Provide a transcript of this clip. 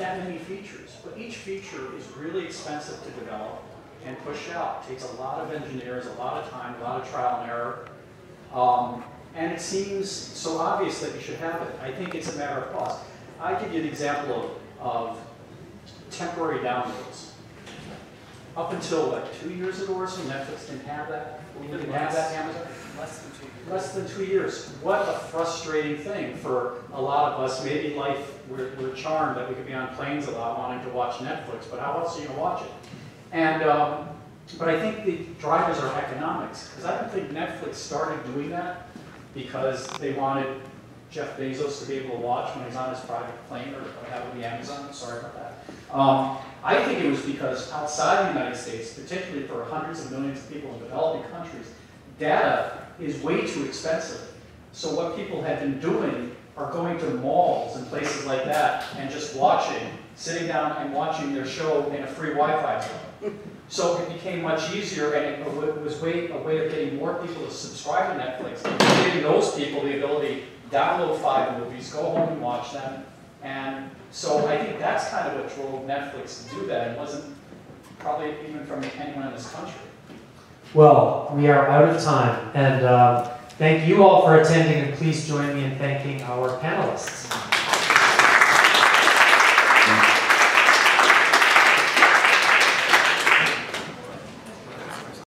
that many features, but each feature is really expensive to develop and push out. It takes a lot of engineers, a lot of time, a lot of trial and error. And it seems so obvious that you should have it. I think it's a matter of cost. I give you an example of temporary downloads. Up until, what, 2 years ago or so, Netflix didn't have that. We didn't have that, Amazon. Less than 2 years. Less than 2 years. What a frustrating thing for a lot of us. Maybe life, we're charmed that we could be on planes a lot wanting to watch Netflix, but how else are you going to watch it? And, but I think the drivers are economics, because I don't think Netflix started doing that because they wanted Jeff Bezos to be able to watch when he's on his private plane, or that would be Amazon, sorry about that. I think it was because outside the United States, particularly for hundreds of millions of people in developing countries, data is way too expensive. So what people have been doing are going to malls and places like that and just watching, sitting down and watching their show in a free Wi-Fi zone. So it became much easier, and it was a way of getting more people to subscribe to Netflix, giving those people the ability to download 5 movies, go home and watch them. And so I think that's kind of what drove Netflix to do that. It wasn't probably even from anyone in this country. Well, we are out of time, and thank you all for attending, and please join me in thanking our panelists.